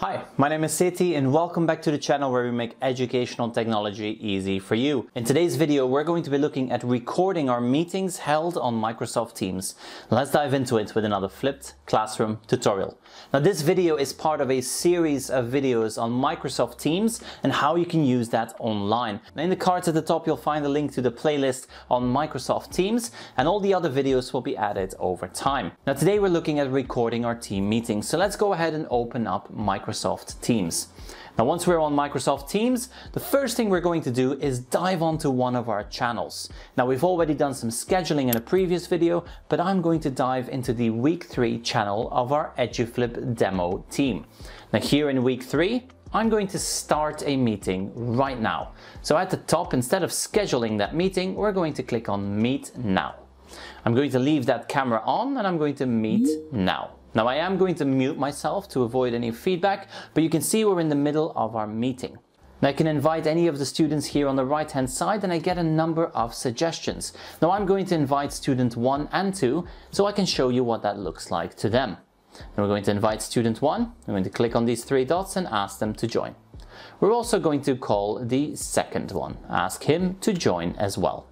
Hi, my name is Seti and welcome back to the channel where we make educational technology easy for you. In today's video, we're going to be looking at recording our meetings held on Microsoft Teams. Let's dive into it with another Flipped Classroom tutorial. Now, this video is part of a series of videos on Microsoft Teams and how you can use that online. Now, in the cards at the top, you'll find a link to the playlist on Microsoft Teams, and all the other videos will be added over time. Now, today we're looking at recording our team meetings. So let's go ahead and open up Microsoft Teams. Now, once we're on Microsoft Teams, the first thing we're going to do is dive onto one of our channels. Now, we've already done some scheduling in a previous video, but I'm going to dive into the week 3 channel of our Eduflip demo team. Now, here in week 3, I'm going to start a meeting right now. So at the top, instead of scheduling that meeting, we're going to click on Meet Now. I'm going to leave that camera on and I'm going to meet now. Now, I am going to mute myself to avoid any feedback, but you can see we're in the middle of our meeting. Now, I can invite any of the students here on the right hand side and I get a number of suggestions. Now, I'm going to invite student 1 and 2 so I can show you what that looks like to them. And we're going to invite student 1. I'm going to click on these 3 dots and ask them to join. We're also going to call the second one, ask him to join as well.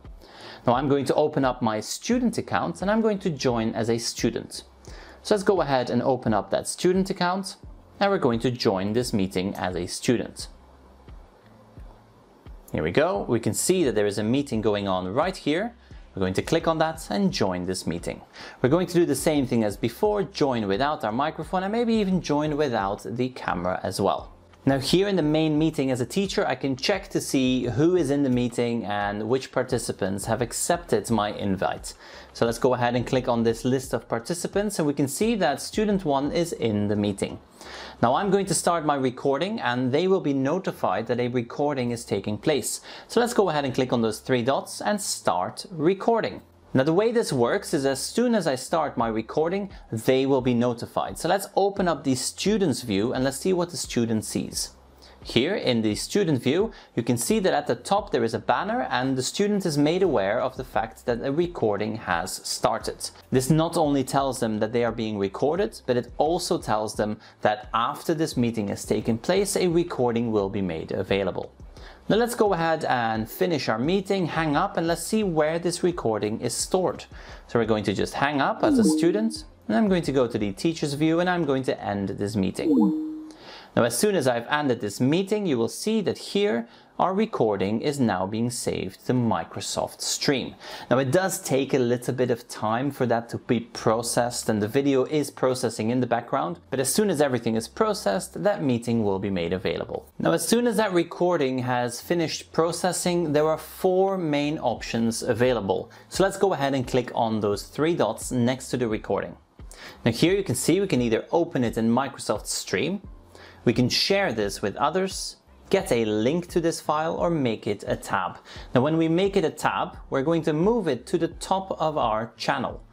Now, I'm going to open up my student account and I'm going to join as a student. So let's go ahead and open up that student account, and we're going to join this meeting as a student. Here we go. We can see that there is a meeting going on right here. We're going to click on that and join this meeting. We're going to do the same thing as before, join without our microphone and maybe even join without the camera as well. Now, here in the main meeting as a teacher, I can check to see who is in the meeting and which participants have accepted my invite. So let's go ahead and click on this list of participants and we can see that student 1 is in the meeting. Now, I'm going to start my recording and they will be notified that a recording is taking place. So let's go ahead and click on those 3 dots and start recording. Now, the way this works is as soon as I start my recording, they will be notified. So let's open up the students view and let's see what the student sees. Here in the student view, you can see that at the top there is a banner and the student is made aware of the fact that a recording has started. This not only tells them that they are being recorded, but it also tells them that after this meeting has taken place, a recording will be made available. Now, let's go ahead and finish our meeting, hang up, and let's see where this recording is stored. So we're going to just hang up as a student, and I'm going to go to the teacher's view, and I'm going to end this meeting. Now, as soon as I've ended this meeting, you will see that here our recording is now being saved to Microsoft Stream. Now, it does take a little bit of time for that to be processed, and the video is processing in the background, but as soon as everything is processed, that meeting will be made available. Now, as soon as that recording has finished processing, there are 4 main options available. So let's go ahead and click on those 3 dots next to the recording. Now, here you can see we can either open it in Microsoft Stream, we can share this with others, get a link to this file, or make it a tab. Now, when we make it a tab, we're going to move it to the top of our channel.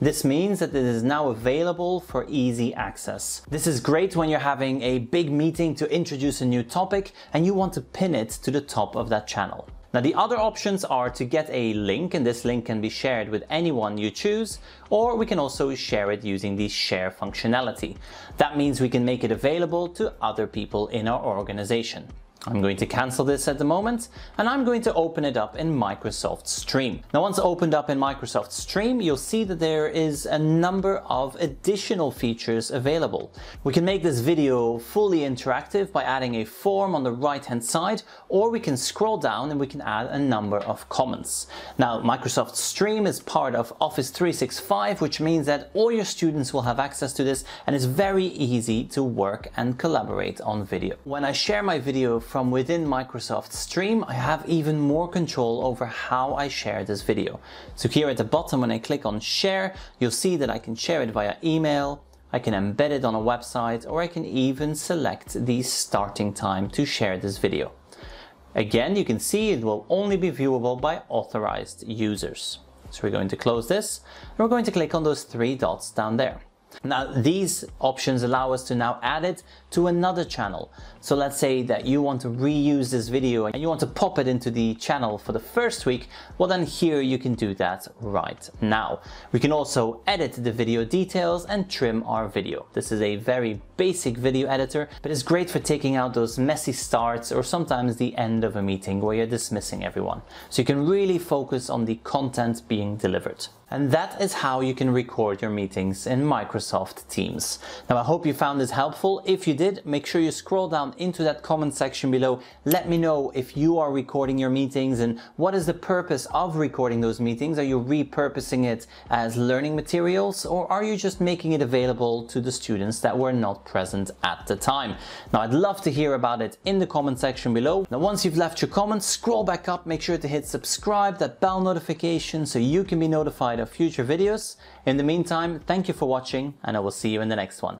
This means that it is now available for easy access. This is great when you're having a big meeting to introduce a new topic and you want to pin it to the top of that channel. Now, the other options are to get a link, and this link can be shared with anyone you choose, or we can also share it using the share functionality. That means we can make it available to other people in our organization. I'm going to cancel this at the moment, and I'm going to open it up in Microsoft Stream. Now, once opened up in Microsoft Stream, you'll see that there is a number of additional features available. We can make this video fully interactive by adding a form on the right-hand side, or we can scroll down and we can add a number of comments. Now, Microsoft Stream is part of Office 365, which means that all your students will have access to this, and it's very easy to work and collaborate on video. When I share my video from within Microsoft Stream, I have even more control over how I share this video. So here at the bottom, when I click on share, you'll see that I can share it via email, I can embed it on a website, or I can even select the starting time to share this video. Again, you can see it will only be viewable by authorized users. So we're going to close this, and we're going to click on those 3 dots down there. Now these options allow us to now add it to another channel. So let's say that you want to reuse this video and you want to pop it into the channel for the first week. Well, then here you can do that right now. We can also edit the video details and trim our video. This is a very basic video editor, but it's great for taking out those messy starts or sometimes the end of a meeting where you're dismissing everyone. So you can really focus on the content being delivered. And that is how you can record your meetings in Microsoft Teams. Now, I hope you found this helpful. If you did, make sure you scroll down into that comment section below. Let me know if you are recording your meetings and what is the purpose of recording those meetings. Are you repurposing it as learning materials, or are you just making it available to the students that were not present at the time? Now, I'd love to hear about it in the comment section below. Now, once you've left your comments, scroll back up, make sure to hit subscribe, that bell notification, so you can be notified of future videos. In the meantime, thank you for watching, and I will see you in the next one.